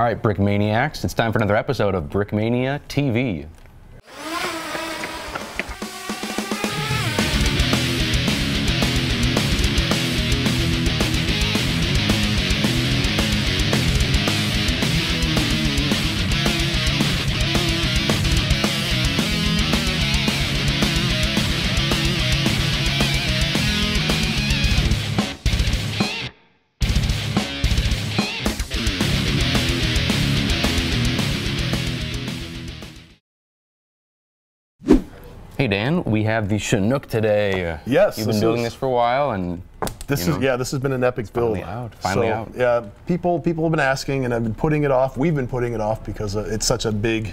All right, Brickmaniacs, it's time for another episode of Brickmania TV. Hey Dan, we have the Chinook today. Yes, you've been doing this for a while, and this is this has been an epic build. Finally out. Yeah, people have been asking, and I've been putting it off. We've been putting it off because it's such a big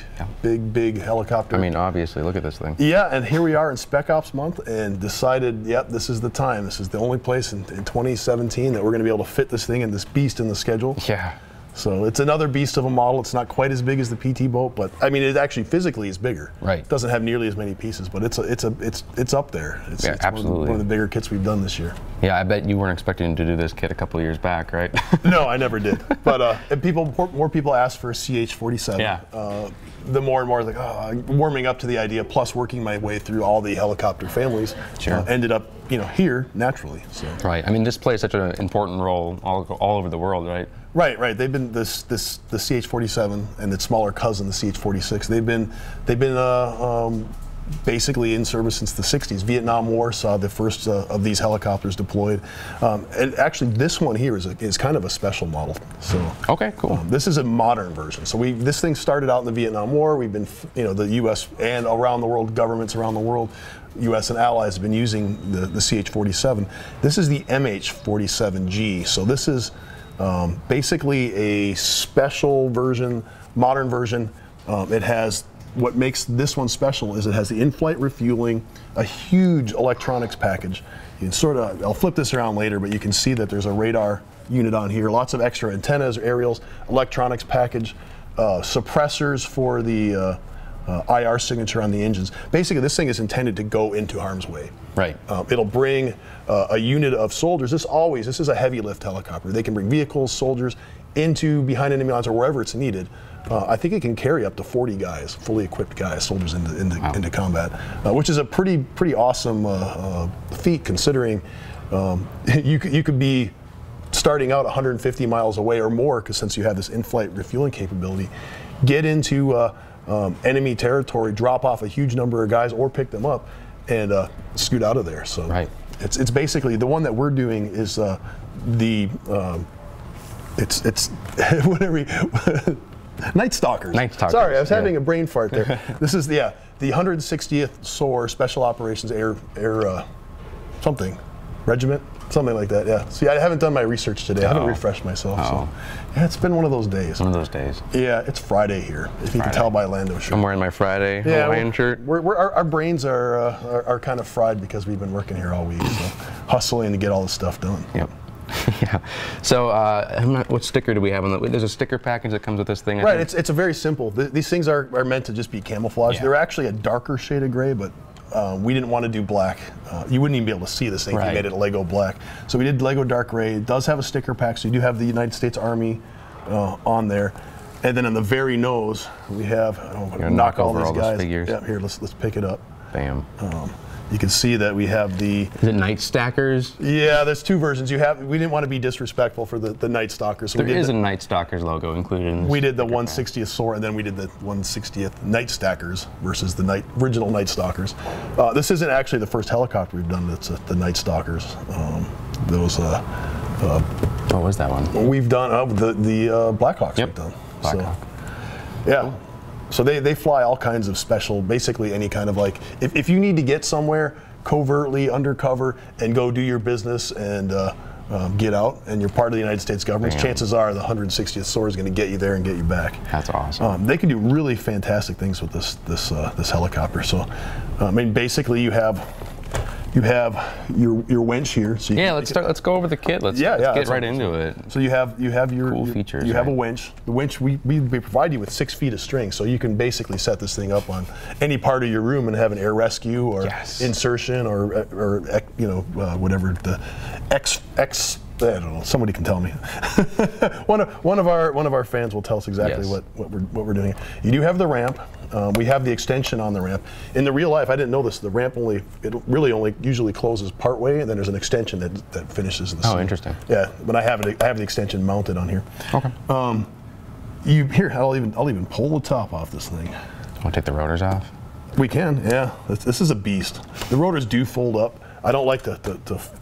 helicopter. I mean, obviously, look at this thing. Yeah, and here we are in Spec Ops month, and decided, yep, this is the time. This is the only place in 2017 that we're going to be able to fit this thing and this beast in the schedule. Yeah. So it's another beast of a model. It's not quite as big as the PT boat, but I mean, it actually physically is bigger. Right. It doesn't have nearly as many pieces, but it's up there. It's absolutely one of the bigger kits we've done this year. Yeah, I bet you weren't expecting to do this kit a couple of years back, right? No, I never did. But and more people asked for a CH-47. Yeah. The more and more, like, warming up to the idea, plus working my way through all the helicopter families, sure. Ended up, you know, here naturally. So. Right. I mean, this plays such an important role all over the world, right? Right. They've been the CH-47 and its smaller cousin, the CH-46. They've been basically in service since the '60s. Vietnam War saw the first of these helicopters deployed, and actually this one here is kind of a special model. So okay, cool. This is a modern version. So this thing started out in the Vietnam War. We've been, you know, the U.S. and around the world, governments around the world, U.S. and allies have been using the CH-47. This is the MH-47G. So this is basically a special version, modern version. It has. What makes this one special is it has the in-flight refueling, a huge electronics package. You can I'll flip this around later, but you can see that there's a radar unit on here, lots of extra antennas, aerials, electronics package, suppressors for the IR signature on the engines. Basically, this thing is intended to go into harm's way. Right. It'll bring a unit of soldiers. This is a heavy lift helicopter. They can bring vehicles, soldiers, into behind enemy lines or wherever it's needed. I think it can carry up to 40 guys, fully equipped guys, soldiers into combat, which is a pretty awesome feat considering you could be starting out 150 miles away or more, because since you have this in-flight refueling capability, get into enemy territory, drop off a huge number of guys or pick them up, and scoot out of there. So right. It's basically the one that we're doing is it's whatever. Night Stalkers. Night Stalkers. Sorry, I was having a brain fart there. This is the 160th SOAR Special Operations Air something regiment, something like that. Yeah. See, I haven't done my research today. I haven't refreshed myself. So yeah, it's been one of those days. Yeah, it's Friday here. If you can tell by Lando shirt. I'm wearing my Friday Hawaiian shirt. Our brains are kind of fried because we've been working here all week, so hustling to get all this stuff done. Yep. Yeah. So, what sticker do we have on that? There's a sticker package that comes with this thing. Right. It's a very simple. These things are meant to just be camouflaged. Yeah. They're actually a darker shade of gray, but we didn't want to do black. You wouldn't even be able to see this thing if you made it Lego black. So we did Lego dark gray. It does have a sticker pack. So you do have the United States Army on there, and then on the very nose we have. I don't want to knock over all these guys. Figures. Yeah. Here, let's pick it up. Bam. You can see that we have the Night Stalkers. Yeah, there's two versions. We didn't want to be disrespectful for the Night Stalkers. So there is a Night Stalkers logo included in this. We did the 160th SOAR, and then we did the 160th Night Stalkers versus the original Night Stalkers. This isn't actually the first helicopter we've done that's the Night Stalkers. What was that one? We've done the Black Hawks. Yep. We've done. Black Hawk. Yeah. Cool. So they fly all kinds of special, basically any kind of, like, if you need to get somewhere covertly undercover and go do your business and get out, and you're part of the United States government, chances are the 160th SOAR is going to get you there and get you back. That's awesome. They can do really fantastic things with this helicopter. So I mean, basically you have your winch here. So let's go over the kit. Let's get right into it. So you have your cool features. You have a winch. The winch we provide you with 6 feet of string, so you can basically set this thing up on any part of your room and have an air rescue or insertion or whatever the X I don't know. Somebody can tell me. one of our fans will tell us exactly what we're doing. You do have the ramp. We have the extension on the ramp. In the real life, I didn't know this. The ramp really only usually closes partway, and then there's an extension that finishes the seat. Oh, interesting. Yeah, but I have the extension mounted on here. Okay. I'll even pull the top off this thing. Want to take the rotors off? We can. Yeah. This is a beast. The rotors do fold up. I don't like to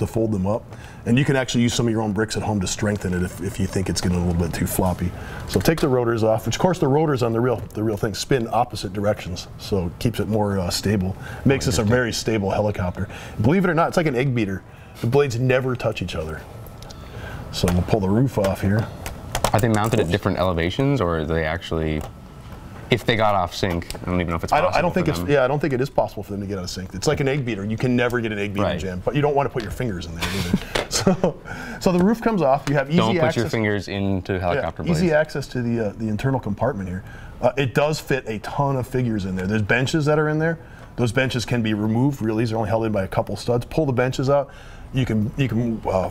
fold them up, and you can actually use some of your own bricks at home to strengthen it if you think it's getting a little bit too floppy. So take the rotors off. Which, of course, the rotors on the real thing spin opposite directions, so it keeps it more stable. Makes this a very stable helicopter. Believe it or not, it's like an egg beater. The blades never touch each other. So we'll pull the roof off here. Are they mounted at different elevations, or are they actually? If they got off sync, I don't even know if it's possible. I don't think it is possible for them to get out of sync. It's like an egg beater. You can never get an egg beater jammed, but you don't want to put your fingers in there either. So the roof comes off. You have easy access. Don't put your fingers into helicopter blades. Easy access to the internal compartment here. It does fit a ton of figures in there. There's benches that are in there. Those benches can be removed. Really, they're only held in by a couple studs. Pull the benches out. You can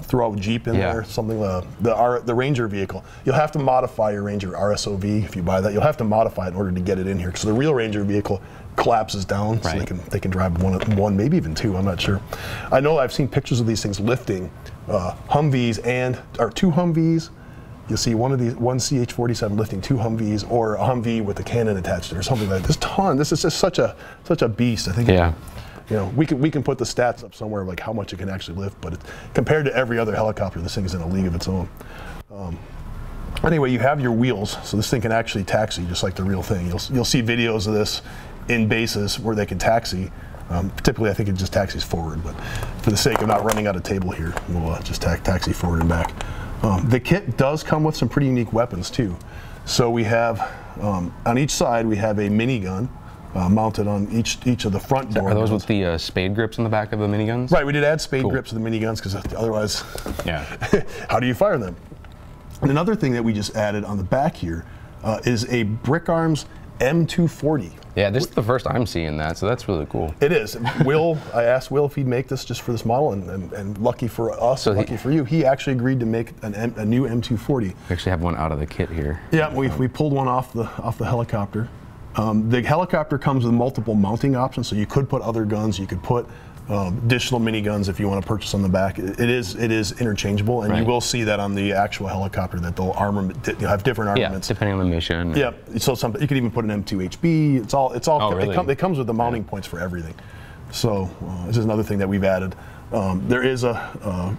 throw a Jeep in there, something the Ranger vehicle. You'll have to modify your Ranger RSOV if you buy that. You'll have to modify it in order to get it in here because the real Ranger vehicle collapses down, so they can drive one, maybe even two. I'm not sure. I know I've seen pictures of these things lifting Humvees or two Humvees. You'll see one CH-47 lifting two Humvees or a Humvee with a cannon attached to it or something like that. This ton. This is just such a beast. I think. Yeah. You know, we can put the stats up somewhere, like how much it can actually lift, but compared to every other helicopter, this thing is in a league of its own. Anyway, you have your wheels, so this thing can actually taxi just like the real thing. You'll see videos of this in bases where they can taxi. Typically, I think it just taxis forward, but for the sake of not running out of table here, we'll just taxi forward and back. The kit does come with some pretty unique weapons too. So we have, on each side, we have a minigun. Mounted on each of the front door. Are those with the spade grips on the back of the miniguns? Right, we did add spade grips to the miniguns because otherwise, how do you fire them? And another thing that we just added on the back here is a BrickArms M240. Yeah, this is the first I'm seeing that, so that's really cool. It is. Will, I asked Will if he'd make this just for this model, and lucky for us, so lucky for you, he actually agreed to make a new M240. We actually have one out of the kit here. Yeah, we pulled one off the helicopter. The helicopter comes with multiple mounting options, so you could put other guns. You could put additional miniguns if you want to purchase on the back. It is interchangeable, and you will see that on the actual helicopter that they'll have different armaments depending on the mission. Yeah, so you could even put an M2HB. It's all. Oh, really? It comes with the mounting points for everything. So this is another thing that we've added. There is a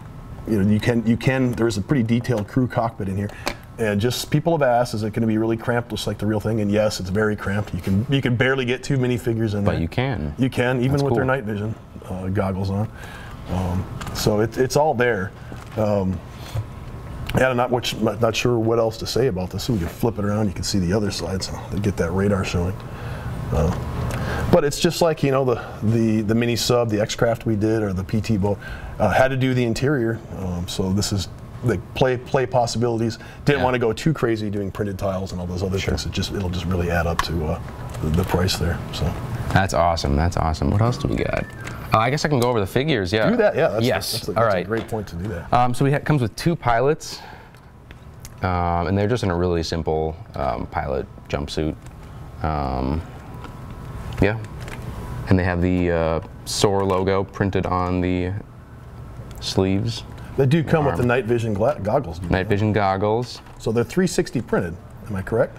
there is a pretty detailed crew cockpit in here. And just people have asked, is it going to be really cramped, just like the real thing? And yes, it's very cramped. You can barely get too many figures in there. But you can even with their night vision goggles on. So it's all there. Yeah, I'm not sure what else to say about this. So we can flip it around. You can see the other side, so they get that radar showing. But it's just like the mini sub, the X-Craft we did, or the PT boat. Had to do the interior, so this is. The play possibilities. Didn't want to go too crazy doing printed tiles and all those other things. It'll just really add up to the price there. So that's awesome. That's awesome. What else do we got? I guess I can go over the figures. Yeah. Do that. Yeah. That's a great point to do that. So it comes with two pilots, and they're just in a really simple pilot jumpsuit. And they have the SOAR logo printed on the sleeves. They do come with the night vision goggles. Night vision goggles. So they're 360 printed. Am I correct?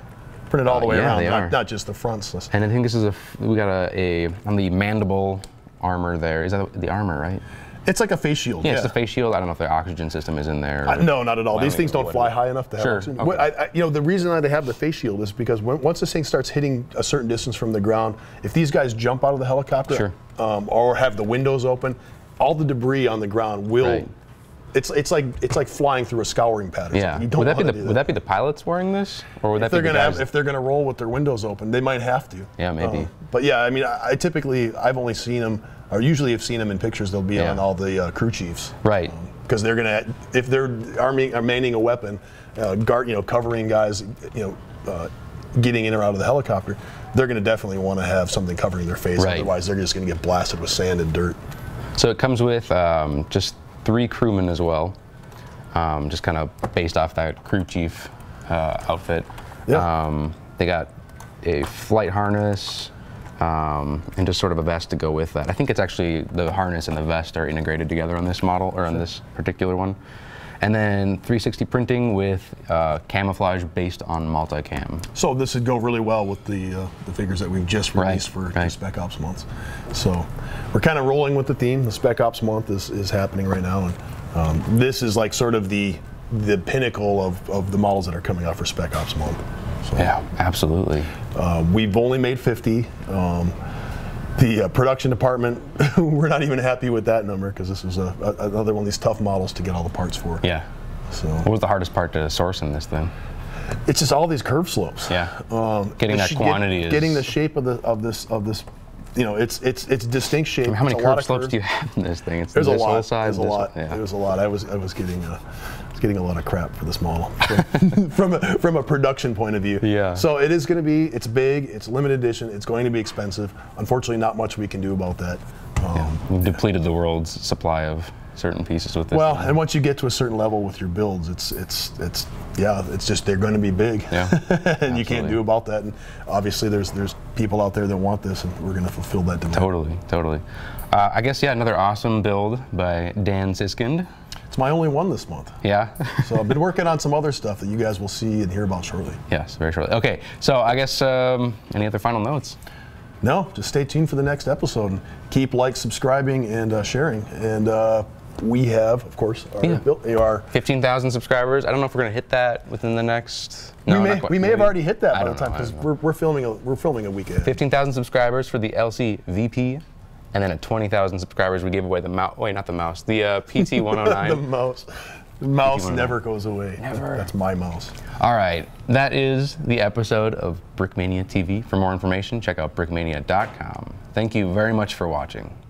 Printed all the way around, not just the fronts. And I think this is we got on the mandible armor there. Is that the armor, right? It's like a face shield. Yeah, it's a face shield. I don't know if the oxygen system is in there. No, not at all. These things don't fly high enough to have oxygen. Okay. The reason why they have the face shield is because once this thing starts hitting a certain distance from the ground, if these guys jump out of the helicopter or have the windows open, all the debris on the ground will. It's like flying through a scouring pattern. Yeah. Would that be the pilots wearing this, or would that be the guys? If they're gonna roll with their windows open, they might have to. Yeah, maybe. But yeah, I mean, I've only seen them, or usually have seen them in pictures. They'll be on all the crew chiefs. Right. Because they're gonna, if they're manning a weapon, covering guys, getting in or out of the helicopter, they're gonna definitely want to have something covering their face. Right. Otherwise, they're just gonna get blasted with sand and dirt. So it comes with just 3 crewmen as well. just kind of based off that crew chief outfit. Yep. They got a flight harness and just sort of a vest to go with that. I think it's actually the harness and the vest are integrated together on this model, or on this particular one. And then 360 printing with camouflage based on multicam. So this would go really well with the figures that we've just released for Spec Ops Month. So we're kind of rolling with the theme. The Spec Ops Month is happening right now, and this is like sort of the pinnacle of the models that are coming out for Spec Ops Month. So, yeah, absolutely. We've only made 50. The production department, we're not even happy with that number, because this was another one of these tough models to get all the parts for. Yeah. So what was the hardest part to source in this thing? It's just all these curve slopes. Yeah. Getting that quantity is getting the shape of this. You know, it's distinct shape. I mean, how many curve slopes do you have in this thing? It's there's a lot. There's a lot. Yeah. It was a lot. I was getting. Getting a lot of crap for this model from a production point of view. Yeah. So it is going to be, it's big, it's limited edition, it's going to be expensive. Unfortunately, not much we can do about that. We've depleted the world's supply of certain pieces with this. Well, and once you get to a certain level with your builds, it's just, they're going to be big. Yeah. And absolutely. You can't do about that. And obviously there's people out there that want this, and we're going to fulfill that demand. Totally, totally. I guess, yeah, another awesome build by Dan Siskind. It's my only one this month. Yeah. So I've been working on some other stuff that you guys will see and hear about shortly. Yes, very shortly. Okay, so I guess any other final notes? No, just stay tuned for the next episode, and keep subscribing, and sharing. And we have, of course, our 15,000 subscribers. I don't know if we're going to hit that within the next. No, we may have already hit that by the time, because we're filming a week ahead. 15,000 subscribers for the LCVP. And then at 20,000 subscribers, we gave away the mouse. Wait, not the mouse. The PT-109. The mouse. The mouse never goes away. Never. That's my mouse. All right. That is the episode of Brickmania TV. For more information, check out brickmania.com. Thank you very much for watching.